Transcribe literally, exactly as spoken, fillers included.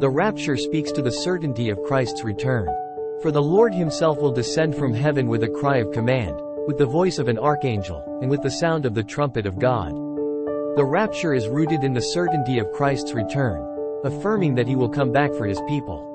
The rapture speaks to the certainty of Christ's return. For the Lord himself will descend from heaven with a cry of command, with the voice of an archangel, and with the sound of the trumpet of God. The rapture is rooted in the certainty of Christ's return, affirming that he will come back for his people.